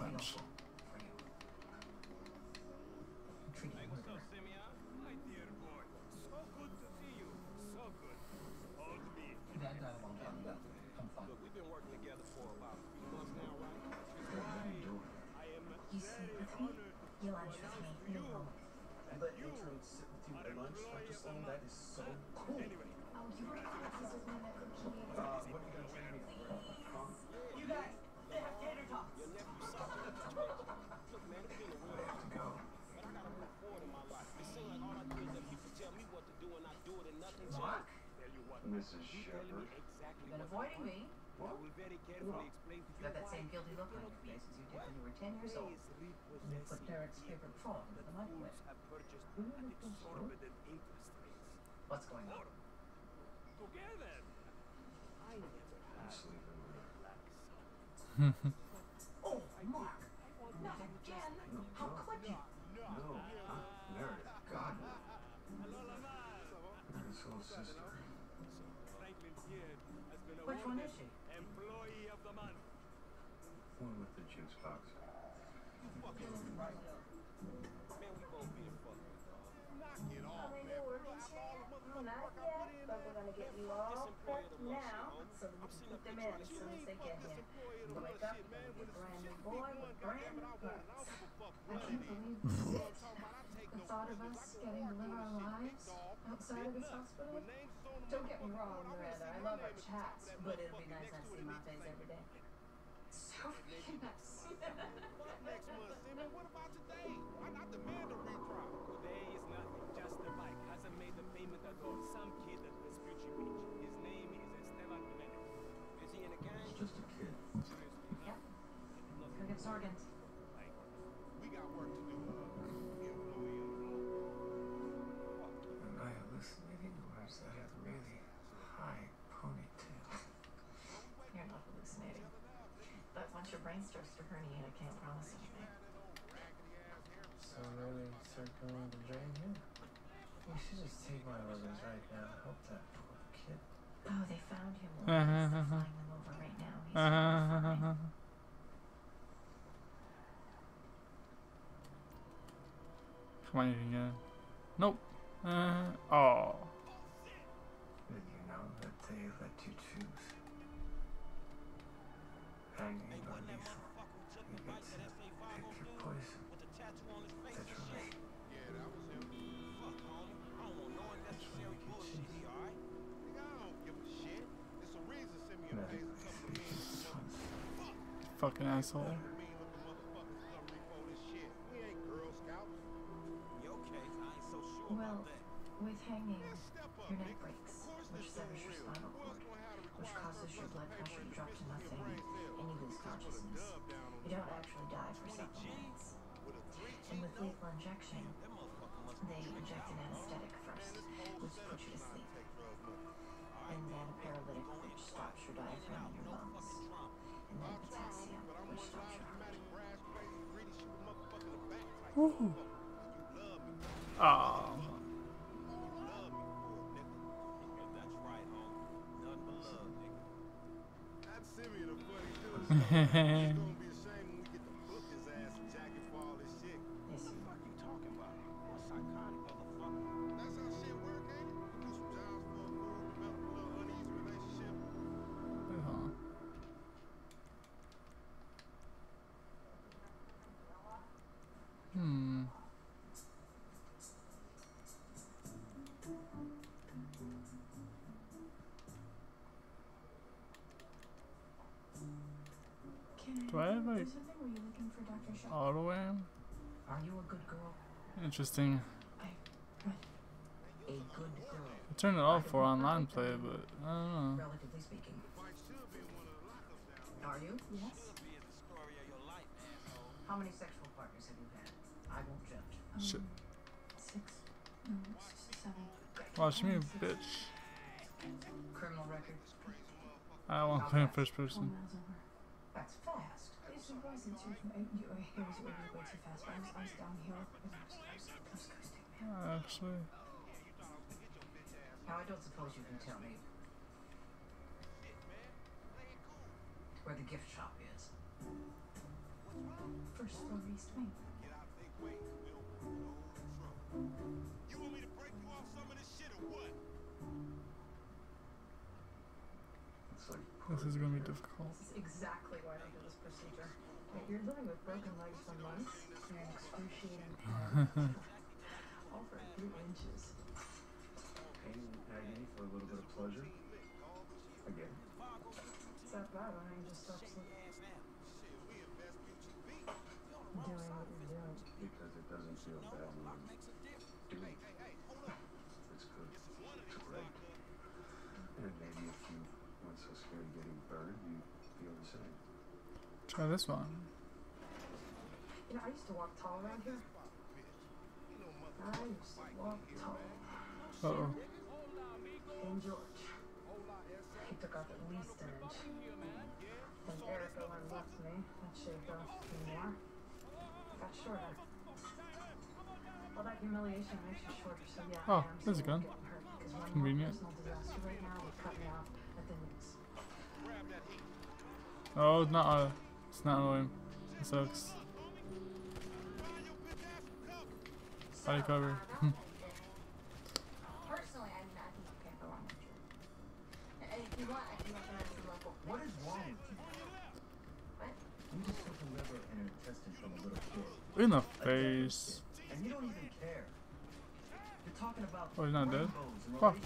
órganos. Mrs. Shepard. You've been avoiding me. What? You got that same guilty look on your face as you did when you were 10 years old. You put Derek's favorite prawn in the microwave. What's going on? Together. I never had sleeping with her. Oh, Mark. Not again. How could you? No. Meredith. God. Meredith's little sister. Which one is she? Employee of the month. One with the juice box. You fucking right. Man, we both being fucked. Knock it off, man. Not yet, but we're gonna get you all prepped now so we can put them in as soon as they get here. We'll wake up and be a brand new boy with brand new guts. I can't believe this. The thought of us getting to live our lives outside of this hospital. Don't get me wrong, Miranda, I love our chats, but it'll be nice not to see my face every day. It's so freaking nice. Next month, Simon, what about today? Why not demand a retrial? Today is nothing, just the bike hasn't made the payment at all. Some kid at Vespucci Beach. His name is Esteban Jimenez. Is he in a gang? He's just a kid. Seriously? Yep. Go get Sorgans. We got work to do. Am I hallucinating? Or is that a really high ponytail? You're not hallucinating. But once your brain starts to herniate, I can't promise anything. So really circling the drain here? We should just take my organs right now and help that poor kid. Oh, they found him. They're flying them over right now. He's fine. Come on, nope. Oh. Did you know that they let you choose? Hanging or lethal? You get to pick your poison. Literally. Fucking asshole. Well, with hanging, your neck breaks, which severs your spinal cord, which causes your blood pressure to drop to nothing, and you lose consciousness. You don't actually die for several minutes. And with lethal injection, they inject an anesthetic first, which puts you to sleep, and then a paralytic, which stops your diaphragm and your lungs, and then potassium, which stops your heart. Ooh. Oh. All the way. Are you a good girl? Interesting. A good girl. I turned it off for online play, but I don't know. Relatively speaking. Are you? Yes. How many sexual partners have you had? I won't judge. Shit. 6, no, 7. Watch me, bitch. Criminal record. I won't play in first person. That's fast. It's surprising too from your hair is really way too fast. I was down here. Actually. Now I don't suppose you can tell me where the gift shop is. First story swing. Get out of big weight, we'll no trouble. You want me to break you off some of this shit or what? It's like this is gonna be difficult. This is exactly why I do this procedure. If you're living with broken legs for months, you're in excruciating pain. Over a few inches. Pain and agony for a little bit of pleasure. Again. It's that bad when I just stop sleeping. Doing what you're doing. Because it doesn't feel bad when you do it. It's good. It's great. And maybe if you weren't so scared of getting burned, you'd feel the same. Try this one. You know, I used to walk tall around here. I used to walk tall. Uh-oh. And George. He took off at least an inch. Then Erica went left me. That shaved off a few more. Got shorter. Well, that humiliation makes you shorter, so yeah. Oh, there's a gun. Convenient. Oh, it's not annoying. It sucks. Body cover. Personally, I'm not thinking for long. And if you want, I can recommend some local. What is wrong? What? You just took a liver and an intestine from a little kid. In the face. And you don't even care. You're talking about. Oh, he's not dead. Fuck.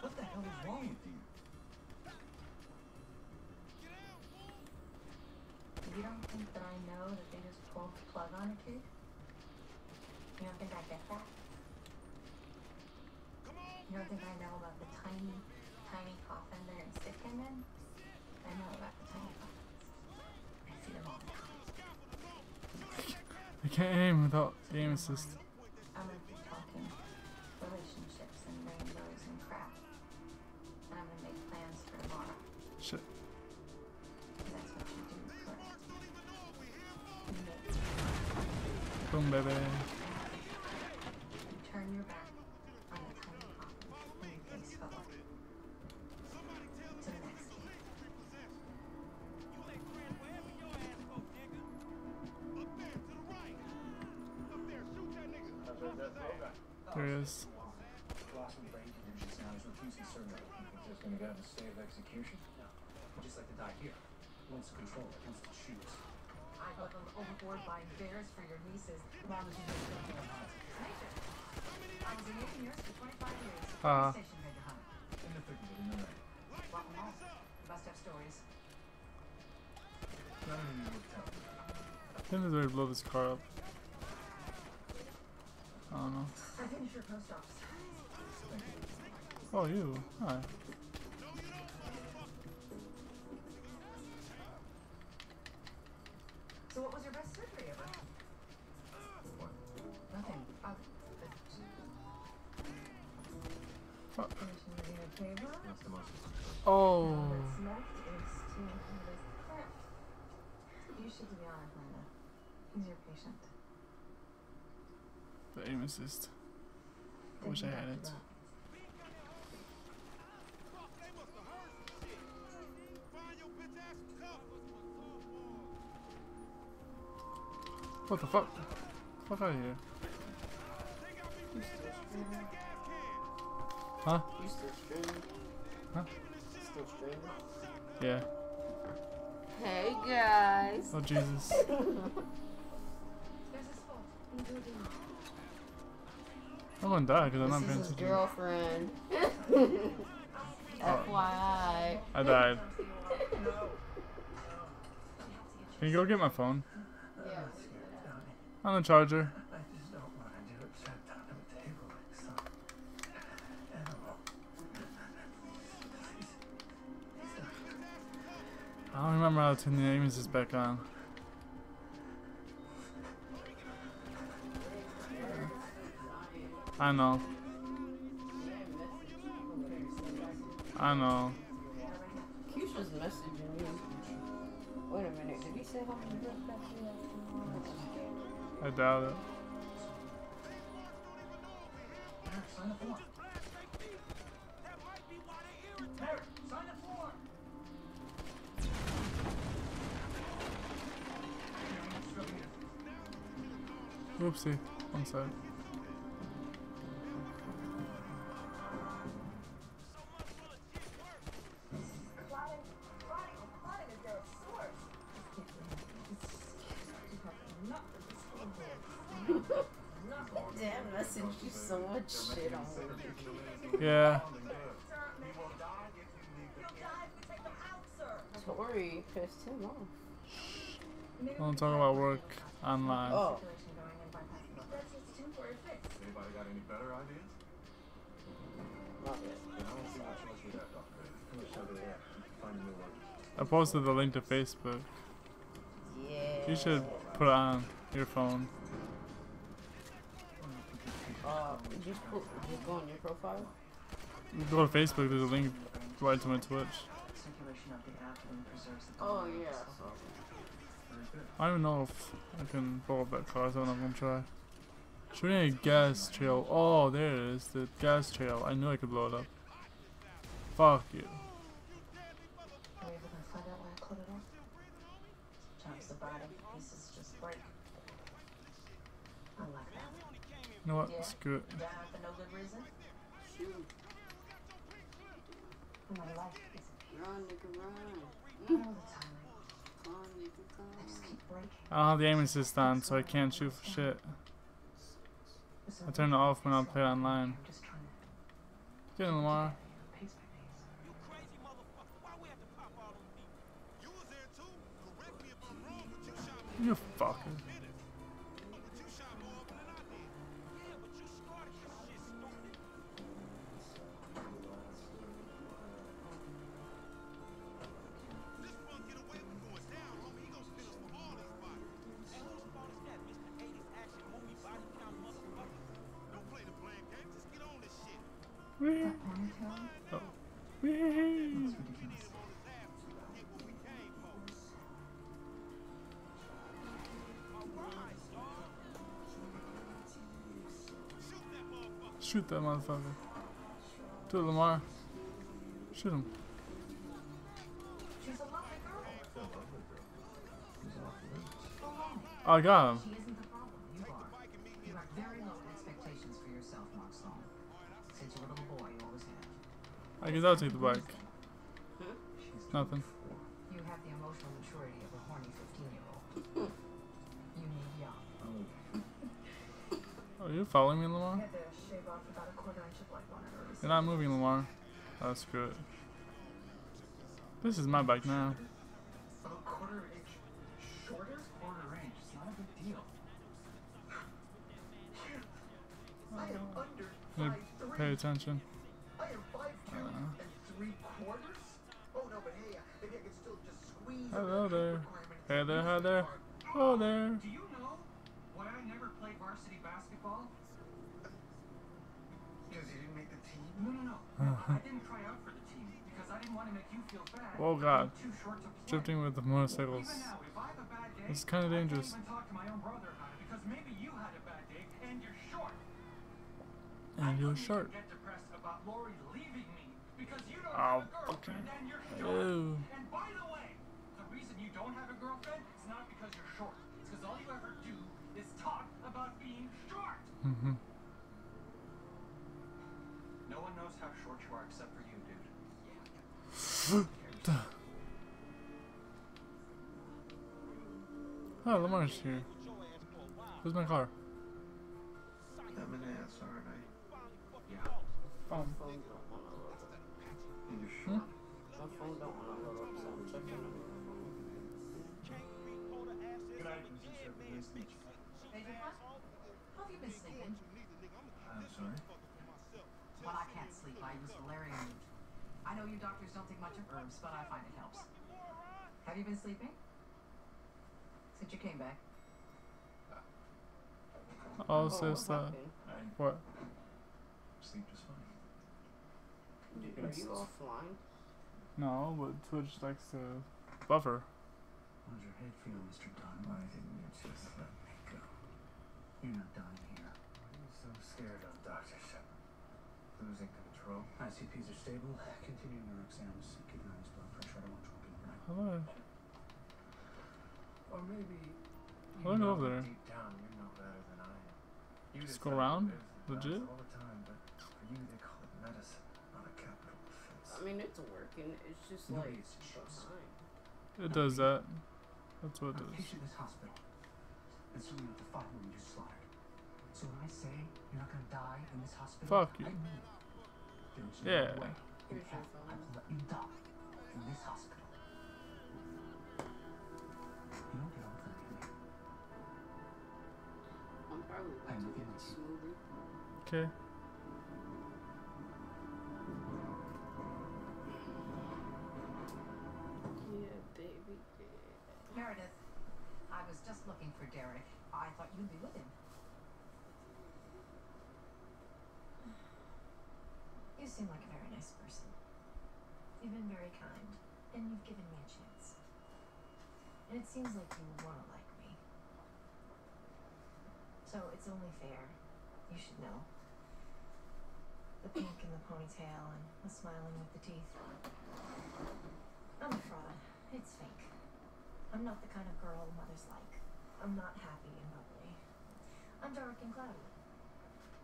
What the hell is wrong with you? You don't think that I know that they just pulled the plug on a kid? You don't think I get that? You don't think I know about the tiny, tiny coffin that I'm sick in? I know about the tiny coffins. I see them all now. I can't aim without aim assist. I'm gonna be talking relationships and rainbows and crap. And I'm gonna make plans for tomorrow. Shit. That's what you do first. Boom, baby. Turn your back on the tiny coffin and your face forward. To the next day. There he is. Blossom brain condition now is refusing surgery. He's just gonna get a stay of execution. No. He'd just like to die here. Once control, once the shoes. I got them overboard buying bears for your nieces. Mom was just joking about it. I was in 18 years for 25 years. Station made the hunt. In the 30s, in the night. Walk them all. Bust up stories. Then they're gonna blow this car up. I don't know. I finished your post office. Oh, you. Hi. So what was your best surgery ever? What? Nothing. Oh. You should be on Linda. He's your patient. The aim assist. I wish I had it. What the fuck? Fuck out of here. Huh? You still streaming? Huh? Still streaming? Yeah. Hey guys. Oh Jesus. There's a spot in the building. I'm gonna die because I'm not paying attention. This is his girlfriend. FYI. I died. Can you go get my phone? Yeah. On the charger. I don't remember how to turn the aim assist back on. I know. I know. Keisha's messaging you. Wait a minute, did he say how many girls back here? I doubt it. Sign the form. Sign the form. Oopsie, one side. Damn, that sent you so much shit on me. Yeah. Tori pissed him off. I don't talk about work online. Oh. Anybody got any better ideas? I posted the link to Facebook. Yeah. You should put it on your phone. Just go on your profile. You go to Facebook. There's a link right to my Twitch. Oh yeah. I don't even know if I can blow up that car, so I'm gonna try. Should we need a gas trail? Oh, there it is, the gas trail. I knew I could blow it up. Fuck you. Are you ever gonna find out why I called it off? Chops the bottom pieces just break. I like that. You know what? Yeah. Screw it. Down for no good reason? Shoot. My life is run, nigga, run. All the time. I don't have the aim assist on, so I can't shoot for shit. I turn it off when I play online. Get in, Lamar. You fucker. Shoot that motherfucker. Do it, Lamar. Shoot him. Oh, I got him. I guess I'll take the bike. Nothing. You have the emotional maturity of a horny 15-year-old. You need young. Oh, you're following me, Lamar? You're not moving, Lamar. Oh, screw it. This is my bike now. A quarter inch shorter? Quarter range. It's not a big deal. I am under 5'3". Pay attention. I am 5'2" and 3/4. Oh no, but hey, maybe I can still just squeeze. Hello there. Hey there, hi there. Oh there. Do you know why I never played varsity basketball? Because you didn't make the team? No. I didn't try out for the team because I didn't want to make you feel bad. Oh god. Too short to play. Drifting with the motorcycles. Even now, if I have a bad day, it's kind of dangerous. I can't even talk to my own brother about it because maybe you had a bad day and you're short. And you're short. I couldn't even get depressed about Lori leaving me because you don't have a girlfriend and you're short. Ew. And by the way, the reason you don't have a girlfriend is not because you're short. It's because all you ever do is talk about being short. Mm-hmm. No one knows how short you are except for you, dude. Yeah. Oh, Lamar's here. Where's my car? I'm an ass, aren't I? Yeah. You sure? My phone don't want to load up, so I'm checking it. Good night, Mrs. Shepard. How have you been sleeping? I'm sorry? Well, I can't sleep. I use valerian. I know you doctors don't think much of herbs, but I find it helps. Have you been sleeping? Since you came back? Oh, says that. What? Sleep just fine. Are you offline? No, but Twitch likes to buffer. How's your head feel, Mr. Dunn? Why didn't you just let me go? You're not dying here. Why are you so scared of Dr. Shepard? Losing control. ICPs are stable. Continuing your exams. Keep your eyes blood pressure. I don't want trouble overnight. Hello. Or maybe. Hello over there. Deep down, you know better than I Just go around? Legit? I mean, it's working, it's just like behind. It does that. That's what it does. So when I say you're not gonna die in this hospital, fuck you. I mean, yeah. In fact, I will let you die in this hospital. You don't get over it. I'm probably looking at you. Okay. Yeah, baby. Meredith, I was just looking for Derek. I thought you'd be with him. You seem like a very nice person. You've been very kind, and you've given me a chance. And it seems like you want to like me. So it's only fair. You should know. The pink in the ponytail and the smiling with the teeth. I'm a fraud. It's fake. I'm not the kind of girl mothers like. I'm not happy and bubbly. I'm dark and cloudy.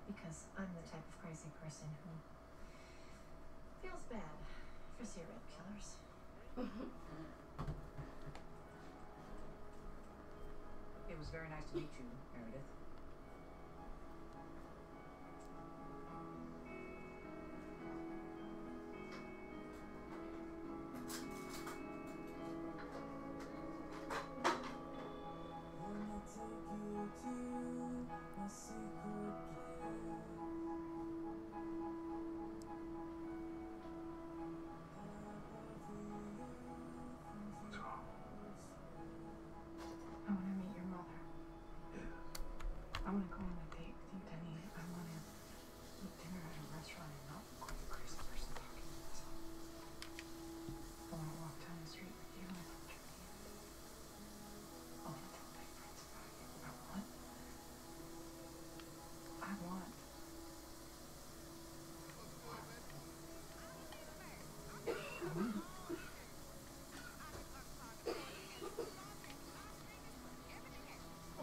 Because I'm the type of crazy person who feels bad for serial killers. It was very nice to meet you, Meredith.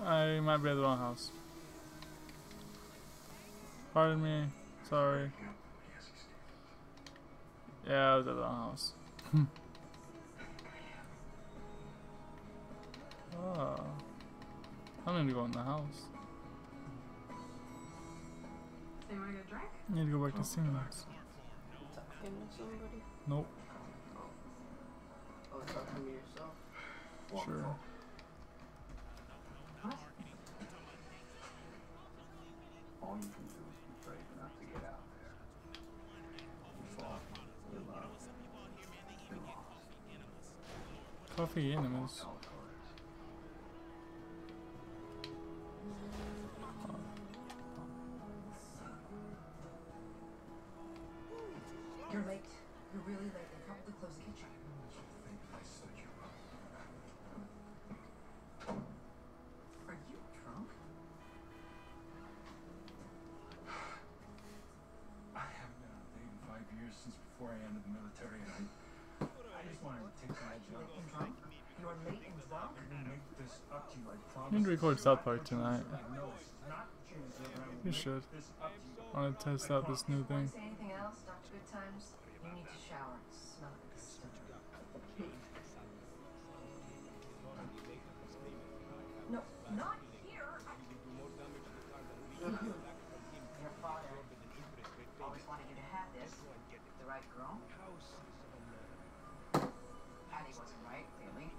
I might be at the wrong house. Pardon me. Sorry. Yeah, I was at the wrong house. Oh. I don't need to go in the house. I need to go back to Simmons. Nope. Oh, talking to yourself? Sure. All you can do is be brave enough to get out there. You fall, you love, you're lost. Coffee enemies. You're late. You're really late. They probably closed the kitchen. Before I entered the military, and I just wanted to take my job. You're late and drunk. I'm gonna make this up to you, I promise. You need to record South Park tonight. You should. I want to test out this new thing. Anything else, Dr. Good Times? You need to shower. Smell this. No, not here. Your father always wanted you to have this. Right girl? Patty wasn't right, really. You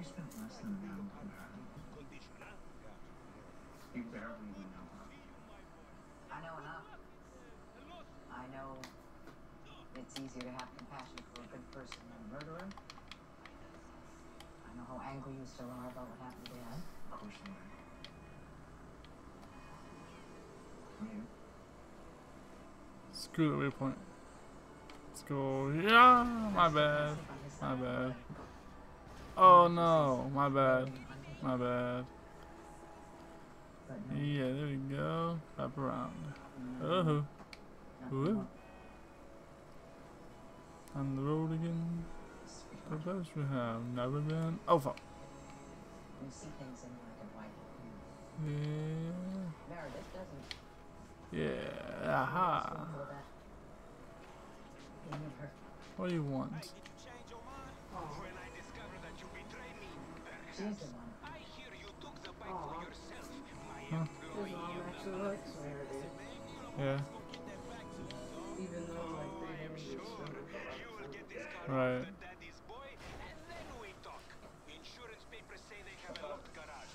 spent less than an hour with her. You barely even know her. I know enough. I know it's easier to have compassion for a good person than a murderer. I know how angry you still are about what happened to Dad. Of course you are. Screw the waypoint. Let's go. Yeah, my bad. My bad. Oh no, my bad. My bad. Yeah, there we go. Wrap around. Oh. Woo. On the road again. A place we have never been. Oh fuck. You see things in black and white. Yeah. Meredith doesn't. Yeah. Aha. What do you want? Did you change your mind? When I discovered that you betrayed me, I hear you took the bike for yourself. My employee actually likes Meredith. Yeah. Even though like they haven't discovered the right. You will get discovered right. After daddy's boy, and then we talk. Insurance papers say they have a locked garage.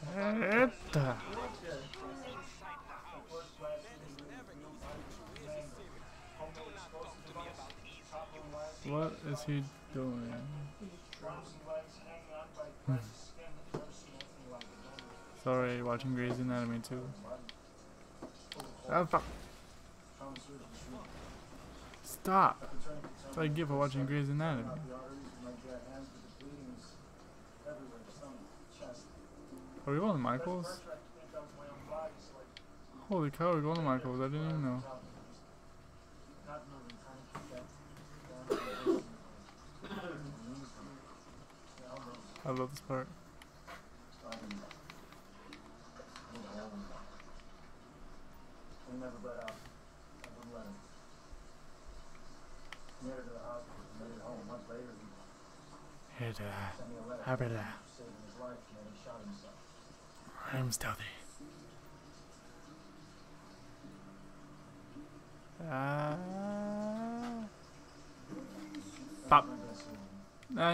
What is he doing? Sorry, watching Grey's Anatomy too. Oh fuck! Stop! That's what I get for watching Grey's Anatomy. Are we going to Michael's? Holy cow, we're going to Michael's, I didn't even know. I love this part. I'm stealthy. Pop. Oh.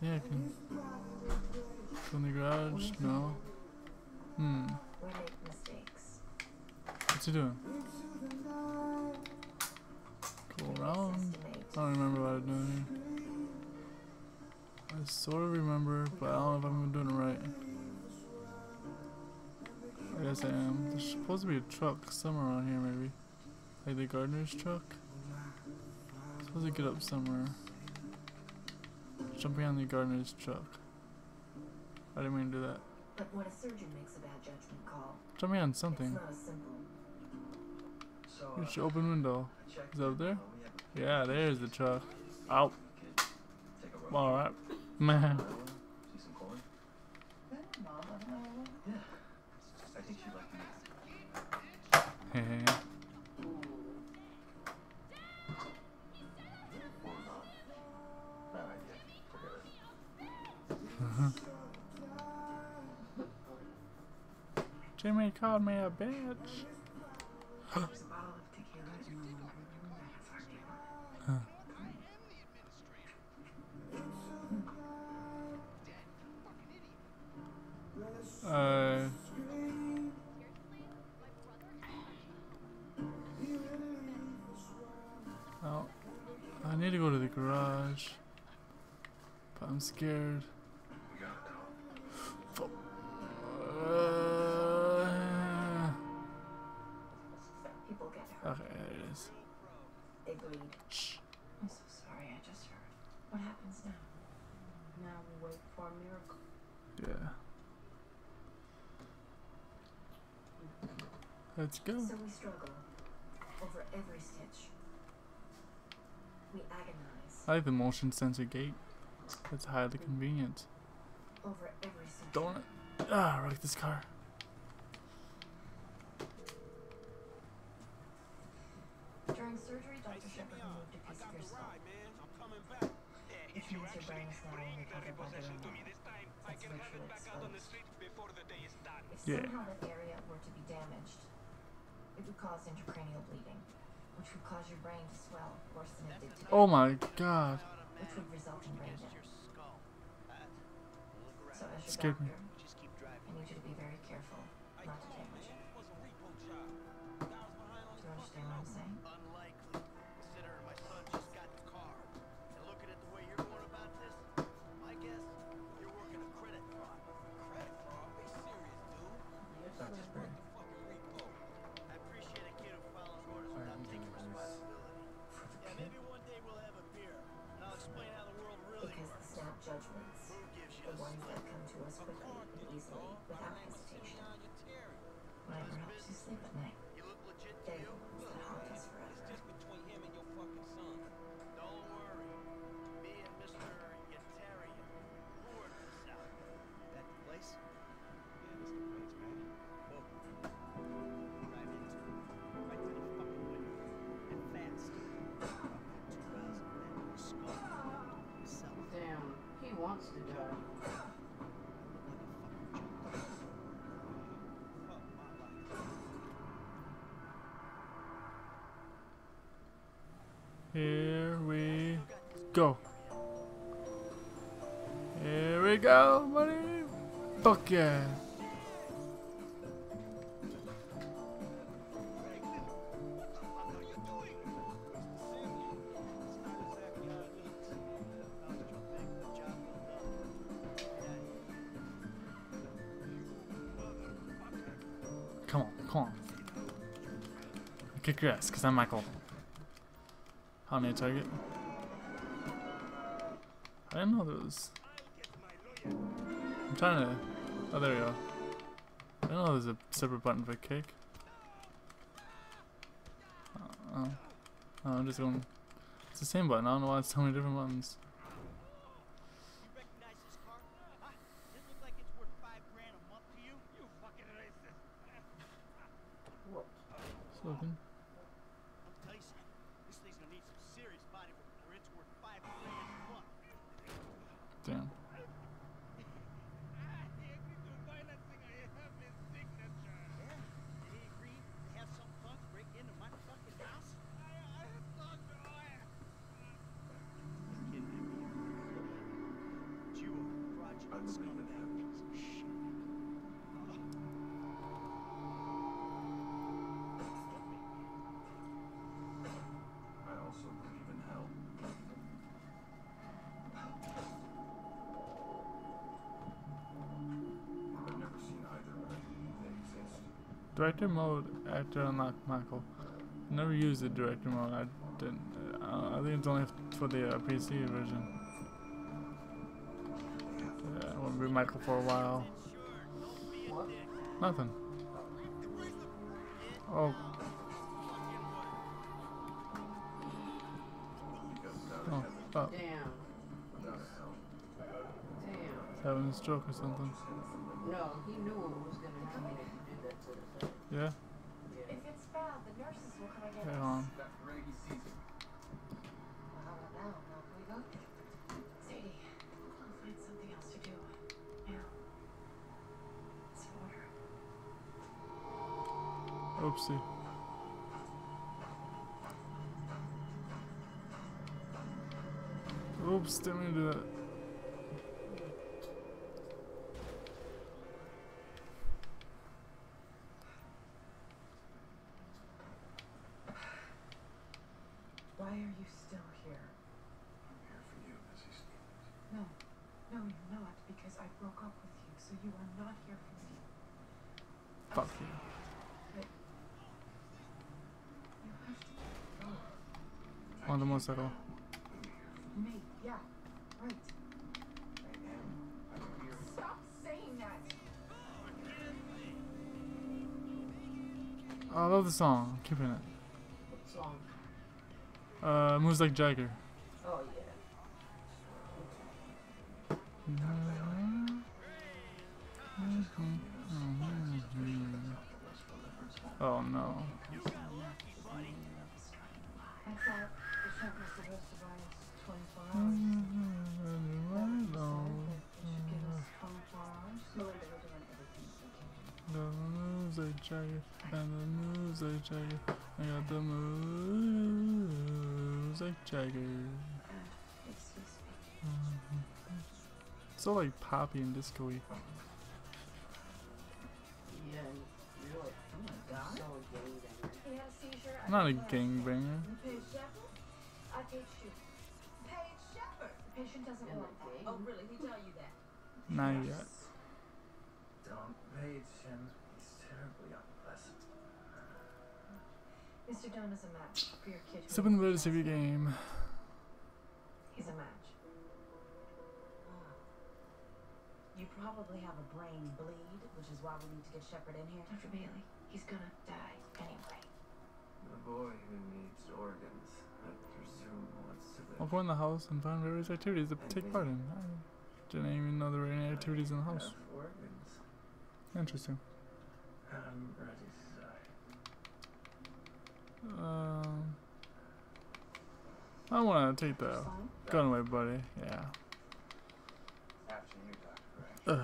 Yeah, I can. It's in the garage? No. Hmm. What's he doing? Go around. I don't remember what I'm doing here. I sort of remember, but I don't know if I'm doing it right. I guess I am. There's supposed to be a truck somewhere around here, maybe. Like the gardener's truck? I'm supposed to get up somewhere. Jumping on the gardener's truck. I didn't mean to do that. But when a surgeon makes a bad judgment call, jumping on something. You should open window. Is that up there? Yeah, there's the truck. Ow. Alright. Man. Jimmy called me a bitch. Huh. Oh, I need to go to the garage, but I'm scared. Okay, there it is. They bleed. Shh. I'm so sorry, I just heard. What happens now? Now we wait for a miracle. Yeah. Let's go. So we struggle over every stitch. We agonize. I like the motion sensor gate. It's highly convenient. Over every stitch. Don't it? Ah, wreck this car. During surgery, Dr. Shepard moved a piece of your skull. It means your brain is not only covered by the remote. It's virtually exposed. If somehow that area were to be damaged, it would cause intracranial bleeding, which would cause your brain to swell worse than it did today. Oh my god. Which would result in brain damage. So as your doctor, I need you to be very careful not to damage it. Do you understand what I'm saying? Judgments, the ones that come to us quickly wants to die. Here we go. Here we go, buddy. Fuck yeah. Come on, come on. Kick your ass, because I'm Michael. How many target? I didn't know there was. I'm trying to. Oh, there we go. I didn't know there's a separate button for kick. Oh, I'm just going. It's the same button. I don't know why it's so many different buttons. Slogan. Damn. Director mode, actor unlock Michael. Never used the director mode. I didn't. I think it's only for the PC version. Yeah, I won't be Michael for a while. What? Nothing. Oh. Oh. Stop. Damn. He's having a stroke or something. No, he knew it was gonna happen. Yeah. If it's found, the nurses will come again. Hang on. Sadie, I'll find something else to do. Now. It's an order. Oopsie. Oops, didn't mean to do that. Why are you still here? I'm here for you, Missy Stevens. No, no, you're not, because I broke up with you, so you are not here for me. Fuck you. But you have to go. One of the most at all. Me, yeah, right. Right now, I'm here. Stop saying that. I love the song. Keep it in it. What song? Moves like Jagger. Oh, yeah. Oh, no. The moves like Jagger. And the moves like Jagger. I got the moves. Like Jagger. So like poppy and disco-y. Yeah, really. Oh my god. So gangbanger. I'm not a gangbanger. Page Shepherd? I Page Shepherd. Page Shepherd. The patient doesn't want that. Oh really? Who tell you that? Not yet. Don't page him. He's terribly unpleasant. Mr. Dunn is a match for your kid. Step in the middle of your game. He's a match. You probably have a brain bleed, which is why we need to get Shepard in here. Dr. Bailey, he's gonna die anyway. The boy who needs organs, I presume, wants to live. I'll go in the house and find various activities to take part in. I didn't even know there were any activities in the house. Interesting. I'm ready. I want to take the gun away, buddy. Yeah. Thank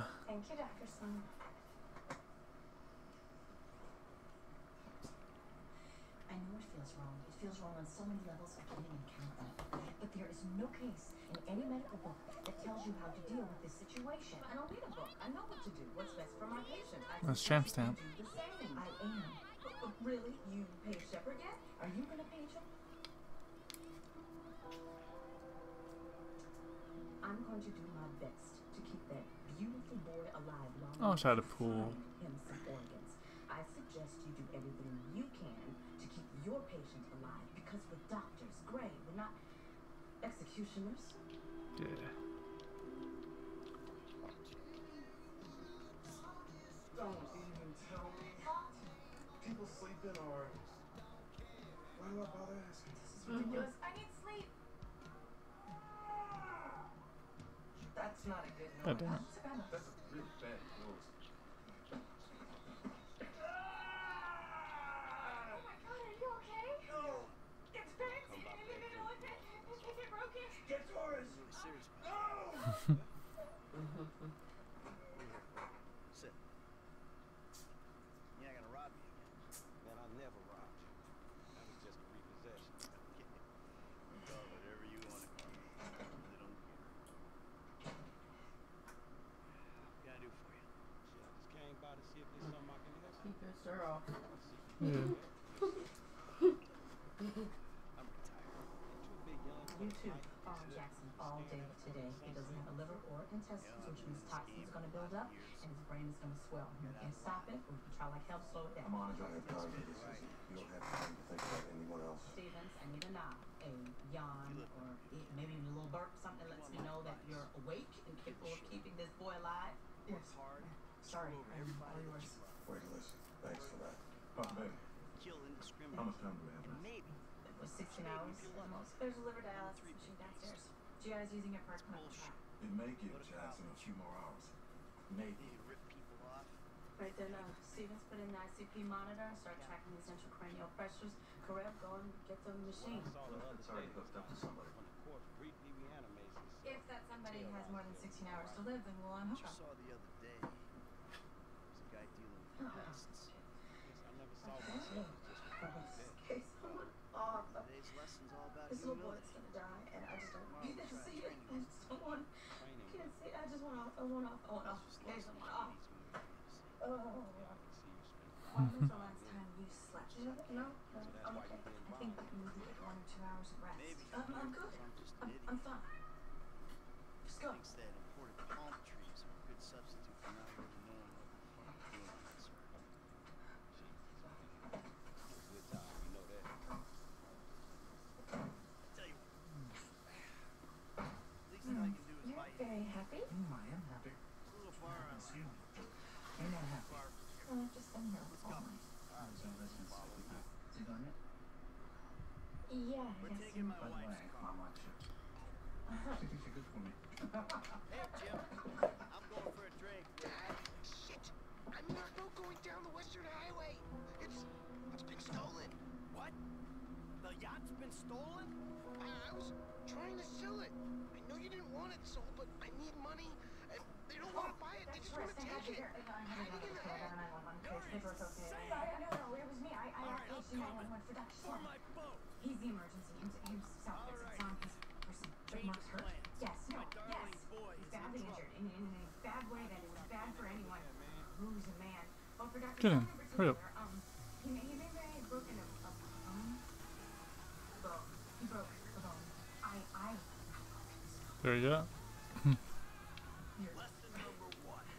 you, Dr. Sun. I know it feels wrong. It feels wrong on so many levels I can't even count them. But there is no case in any medical book that tells you how to deal with this situation. I don't need a book. I know what to do. What's best for my patient. That's Champ Stamp. I am. Really? You pay Shepard yet? Are you going to page him? I'm going to do my best to keep that beautiful boy alive long enough. Oh, shot a pool. I suggest you do everything you can to keep your patient alive, because we're doctors, Gray. We're not executioners. Good. Don't even tell me. People sleeping or why do I bother asking? This is ridiculous. I need sleep. That's not a good noise. That's a really bad noise. Oh my god, are you okay? No! It's bent in the middle of it. It broke it. Get Taurus! No! Sit. You're not gonna rob me again. Man, I never robbed you. That was just a repossession. Call it whatever you want to call it. Yeah. You too. R. Jackson all day today. He doesn't have a liver or intestines, which means toxins going to build up and his brain is going to swell. You can't stop it, or you can try like help slow it down. I'm on it. You don't have time to think about anyone else. Stevens, I need a nod, a yawn, or maybe even a little burp, something that lets me know that you're awake and capable of keeping this boy alive. Yes. Sorry, everybody. Wait, listen. Thanks for that. How much time do we have left? For 16 hours. There's a liver dialysis machine downstairs. GI's using it for a clinical trial. It may give Jackson a few more hours. Maybe. Right then, Stevens, put in the ICP monitor and start tracking these intracranial pressures. Correct, go and get the machine. It's already hooked up to somebody. If that somebody has more than 16 hours to live, then we'll unhook him. This little boy's gonna die, and I just don't want to see it. I just don't want. Can't see. I just want off. I want off. I want off. I just want off. Oh. When was the last time you slept? No. I'm okay. I think that you need 1 or 2 hours of rest. I'm good. I'm fine. Just go. Very happy? I am happy. You're not happy. I've just been here all night. Is it on it? Yeah, I guess. By the way, I want you. She thinks you're good for me. Hey, Jim. I'm going for a drink. Shit. I'm not going down the Western Highway. It's been stolen. What? The yacht's been stolen? I was trying to sell it. I know you didn't want it sold, but I need money, and they don't want to buy it. They just want to take it. Hiding in the head. You're insane. No, it was me. I actually did 911 for Dr. Sloan. He's the emergency. He's south. It's on his person. Mark's hurt. Yes, no, yes. He's badly injured in a bad way that is bad for anyone who's a man. But for Dr. Sloan, in particular, he may have broken a bone. He broke a bone. I there you go. Lesson number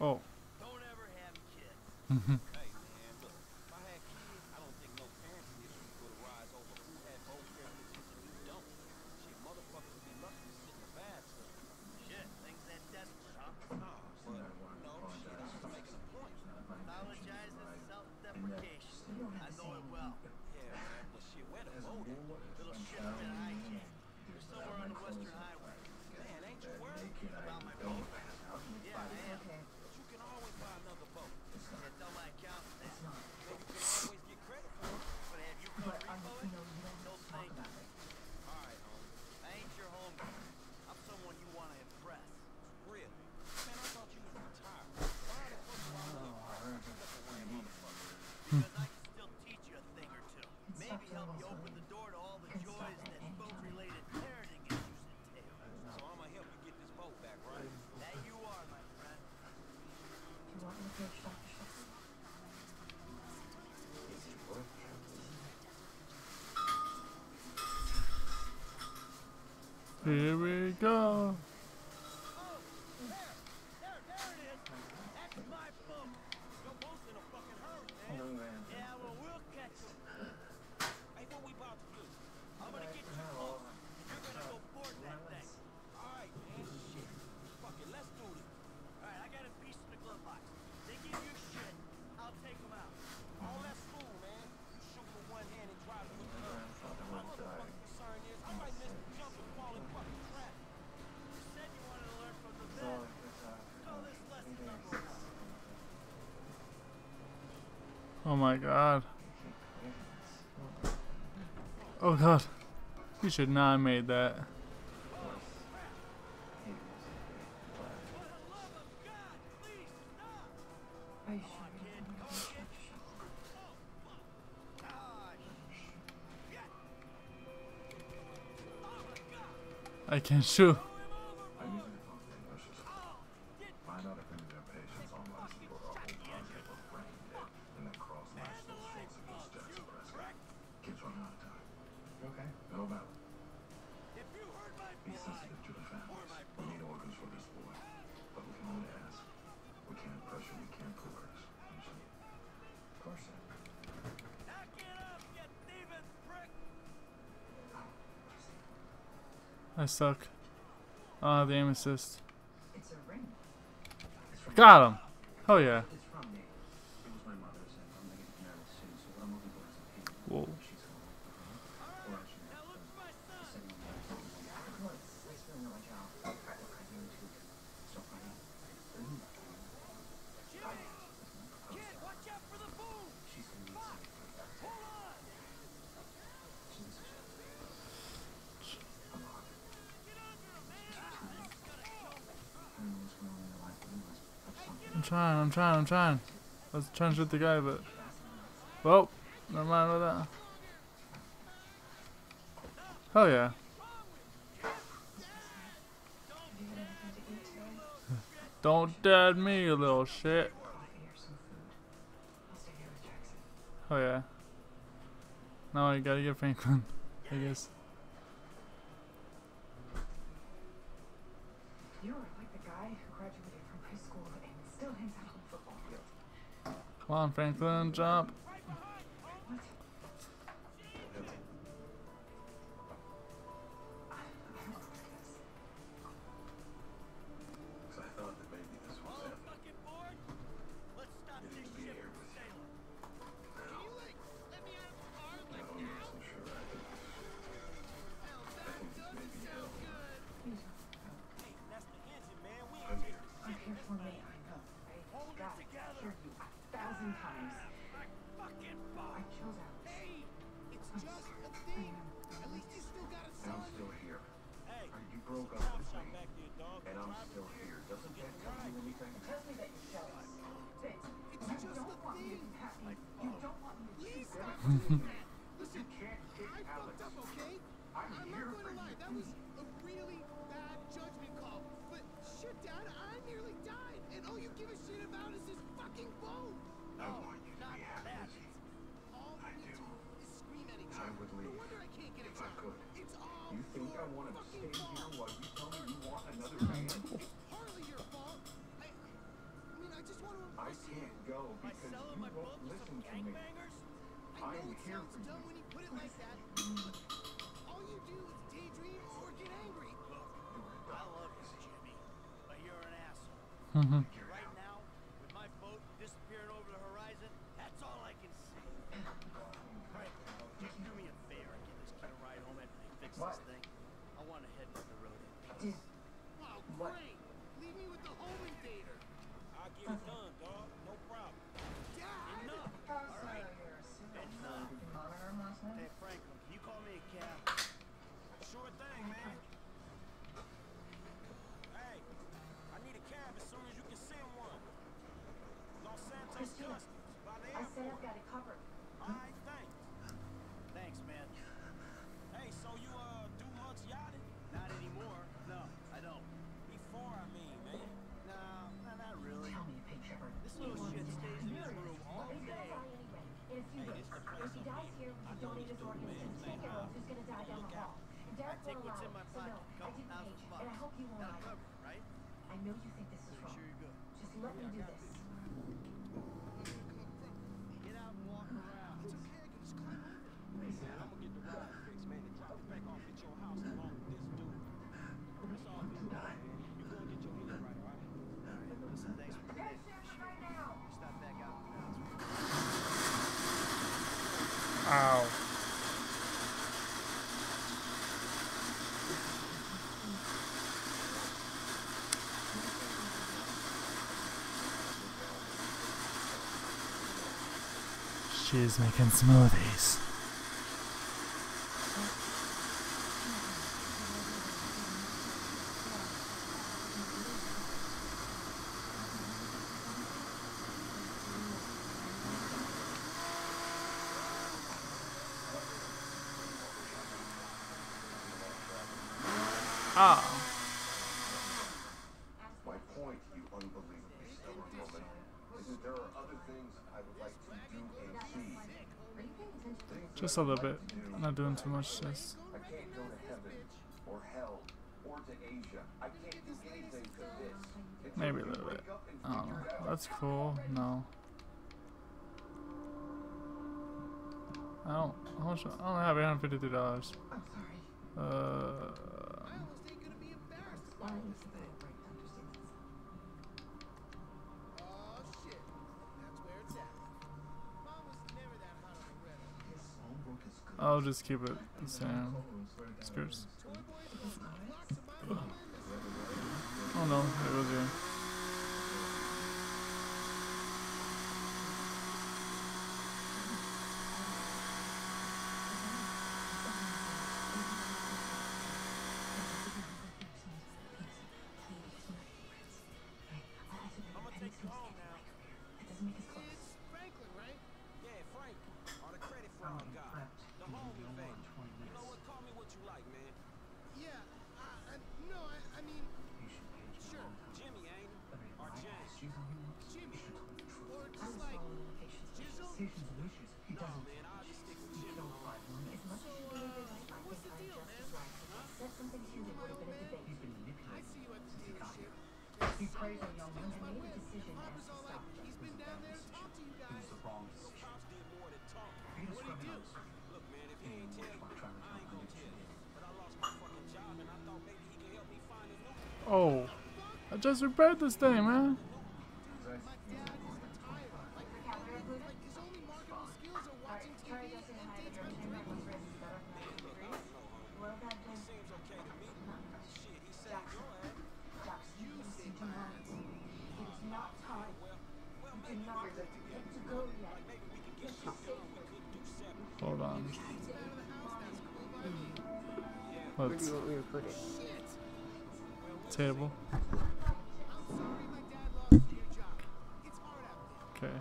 1. Oh. Don't ever have kids. Hey man, look, if I had kids, I don't think no parents would rise over who had both parents and who don't. Shit, motherfuckers would be lucky to sit in the bathtub. Shit, things that desperate, huh? No, shit, I'm just making a point. Apologize is self-deprecation. I know it well. Yeah, man, but shit, where the boat? Little shit, I mean, I can't. You're somewhere on the Western Highway. About my boat. Yeah, man. But you can always buy another boat. It's on my account. That's not. You can always get credit for it. But have you come repo it? No, thank you. All right, homie. I ain't your homie. I'm someone you want to impress. Really? Man, I thought you was retired. Here we go. Oh my god. Oh god. You should not have made that. I can't shoot. I suck. Ah, the aim assist. Got him! Oh yeah. Whoa. I'm trying. I was trying to shoot the guy, but... Well, never mind about that. Hell yeah. Don't dad me, you little shit. Oh yeah. Now I gotta get Franklin, I guess. Come on, Franklin, jump. Right now, with my boat disappearing over the horizon, that's all I can see. Right, just do me a favor and give this kid a ride home after they fix this thing. I want to head down the road in peace. Wow, great! Leave me with the home invader. I'll get it done, dog. No problem. Yeah, enough. All right. Enough. Hey, Franklin, can you call me a cab? Sure thing, man. I said I've got a copy donated organs to ten-year-olds who's gonna die down the hall. And Derek will allow it, so no, I didn't page, and I hope you won't either. I know you think this is wrong. Just let me do this. Get out and walk around. It's okay, I can just climb over. Hey, man, I'm gonna get the ride fixed, man, and drop it back off at your house along with this dude. That's all I do, man. You go and get your head right, all right? All right, listen, thanks for your attention. Stop back out of the house. Ow. She's making smoothies. Oh. My point, you unbelievably stubborn woman, is that there are other things I would like to do and see. Just a little bit. I'm not doing too much. Just. I can't go to heaven or hell or to Asia. I can't do anything to this. Maybe a little bit. Oh, that's cool. No. I don't have $852. I'm sorry. I'll just keep it the same. Spears. Oh no, it was here. Oh, I just repaired this thing, man. Hold on. Let's put it. Table. Okay.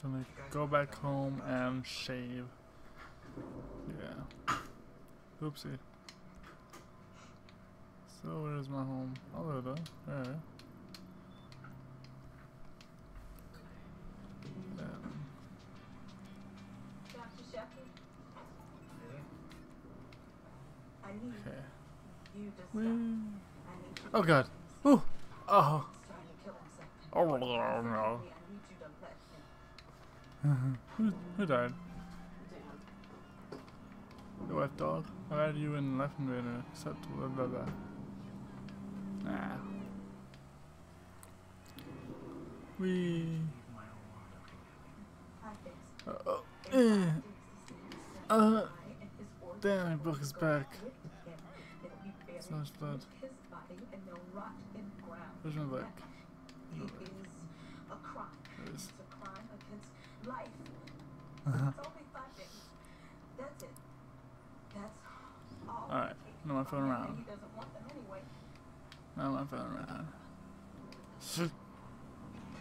Gonna go back home and shave. Yeah. Oopsie. So where's my home? Oh, there though. Alright. Dr. Shepard? Okay. Oh god. Ooh. Oh. Oh no. Who died? The wet dog. Why are you in left invader? Except blah blah blah. Nah. We. Damn, my book is back. So much blood. Where's my book? It is a crime. It's a crime against life. It's only 5 days. That's it. That's all. Alright, now my phone around. Now my phone around. And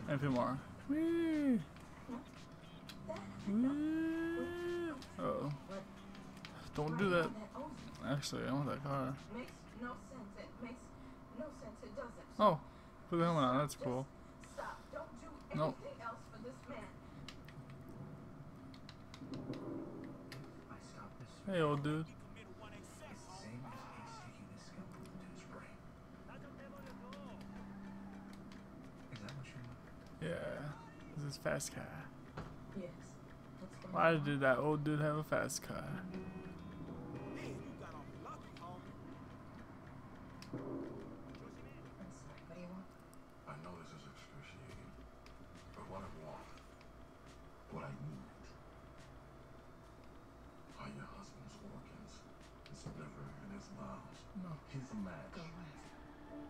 a few more. Whee! Whee! Uh oh. Don't do that. Actually, I want that car. Oh, put the helmet on. That's cool. Nope. Hey, old dude. Yeah, this is fast car. Yes. Why did that old dude have a fast car?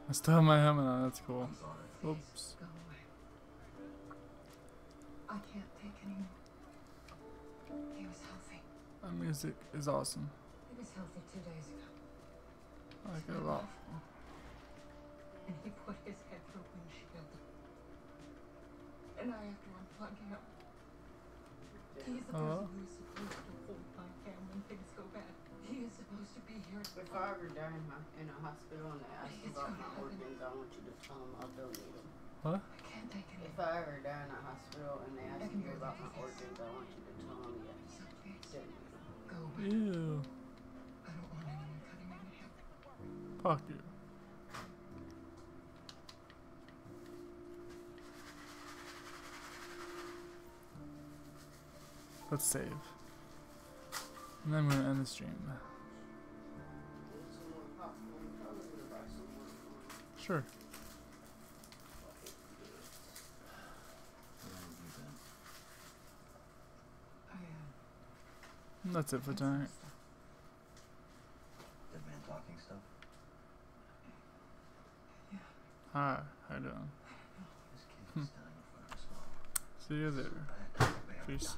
I still have my helmet on, that's cool. Oops. Go away. I can't take anymore. He was healthy. That music is awesome. He was healthy 2 days ago. I like it a lot. And he put his head through windshield. And I have to unplug him. He's supposed to be supposed to hold my hand when things go bad. He is supposed to be here. If I ever die in a hospital and they ask about my organs, I want you to tell them I don't need them. What? I can't take it. If I ever die in a hospital and they ask you about my organs, I want you to tell them yes. Go away. Ew. I don't want anyone cutting my hair. Fuck you. Let's save. And then I'm gonna end the stream. Sure. And that's it for tonight. Dead man talking stuff. Yeah. Hi, how you doing? See you later. Peace.